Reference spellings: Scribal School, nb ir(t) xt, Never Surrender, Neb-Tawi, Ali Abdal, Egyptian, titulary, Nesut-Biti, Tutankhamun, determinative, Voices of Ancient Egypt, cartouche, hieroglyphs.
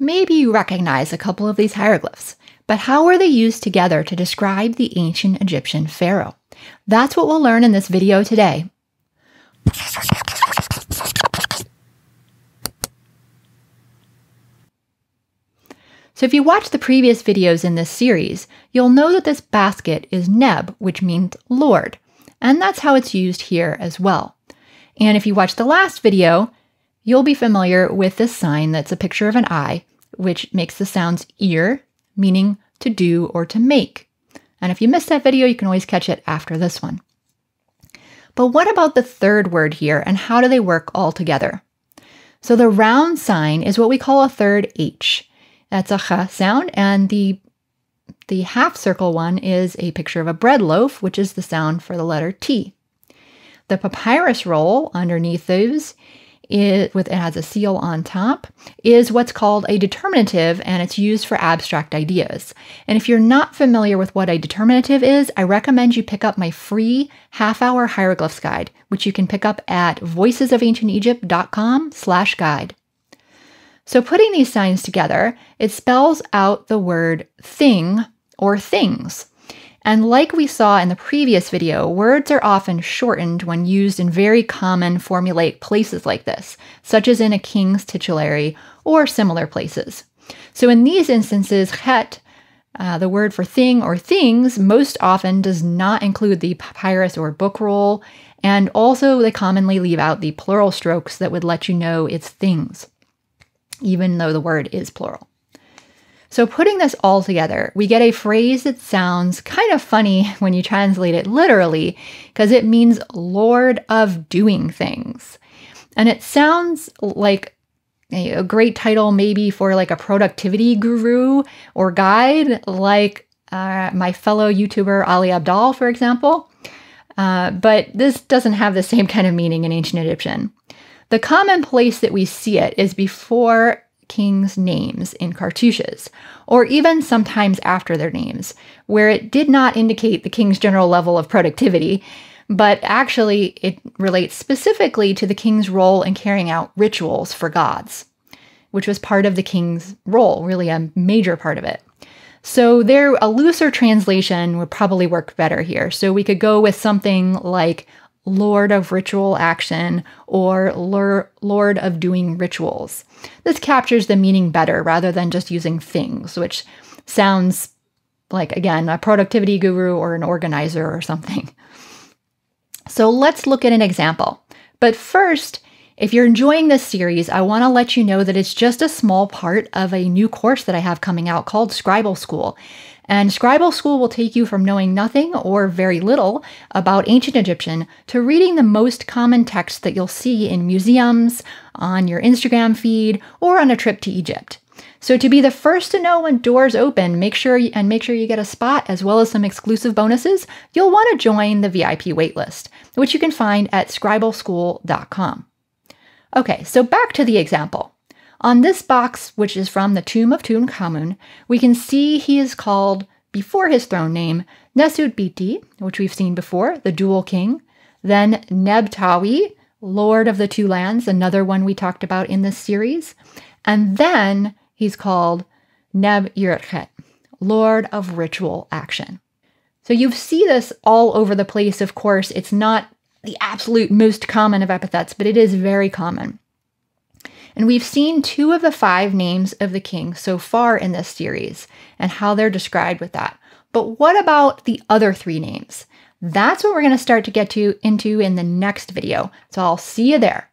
Maybe you recognize a couple of these hieroglyphs, but how were they used together to describe the ancient Egyptian pharaoh? That's what we'll learn in this video today. So if you watch the previous videos in this series, you'll know that this basket is neb, which means lord, and that's how it's used here as well. And if you watch the last video, you'll be familiar with this sign that's a picture of an eye, which makes the sounds ir, meaning to do or to make. And if you missed that video, you can always catch it after this one. But what about the third word here, and how do they work all together? So the round sign is what we call a third h. That's a ch sound, and the half circle one is a picture of a bread loaf, which is the sound for the letter T. The papyrus roll underneath those, it has a seal on top, is what's called a determinative, and it's used for abstract ideas. And if you're not familiar with what a determinative is, I recommend you pick up my free half-hour hieroglyphs guide, which you can pick up at voicesofancientegypt.com/guide. So putting these signs together, it spells out the word thing or things. And like we saw in the previous video, words are often shortened when used in very common formulaic places like this, such as in a king's titulary or similar places. So in these instances, het, the word for thing or things, most often does not include the papyrus or book roll, and also they commonly leave out the plural strokes that would let you know it's things, even though the word is plural. So putting this all together, we get a phrase that sounds kind of funny when you translate it literally, because it means Lord of Doing Things. And it sounds like a great title maybe for like a productivity guru or guide, like my fellow YouTuber Ali Abdal, for example. But this doesn't have the same kind of meaning in ancient Egyptian. The common place that we see it is before kings' names in cartouches, or even sometimes after their names, where it did not indicate the king's general level of productivity, but actually it relates specifically to the king's role in carrying out rituals for gods, which was part of the king's role, really a major part of it. So a looser translation would probably work better here. So we could go with something like Lord of Ritual Action, or Lord of Doing Rituals. This captures the meaning better rather than just using things, which sounds like, again, a productivity guru or an organizer or something. So let's look at an example. But first, if you're enjoying this series, I want to let you know that it's just a small part of a new course that I have coming out called Scribal School. And Scribal School will take you from knowing nothing or very little about ancient Egyptian to reading the most common texts that you'll see in museums, on your Instagram feed, or on a trip to Egypt. So to be the first to know when doors open, make sure you get a spot as well as some exclusive bonuses, you'll want to join the VIP waitlist, which you can find at scribalschool.com. Okay, so back to the example. On this box, which is from the tomb of Tutankhamun, we can see he is called, before his throne name, Nesut-Biti, which we've seen before, the dual king, then Neb-Tawi, lord of the two lands, another one we talked about in this series, and then he's called nb ir(t) xt, lord of ritual action. So you see this all over the place, of course. It's not the absolute most common of epithets, but it is very common. And we've seen two of the five names of the king so far in this series and how they're described with that. But what about the other three names? That's what we're going to start to get into in the next video. So I'll see you there.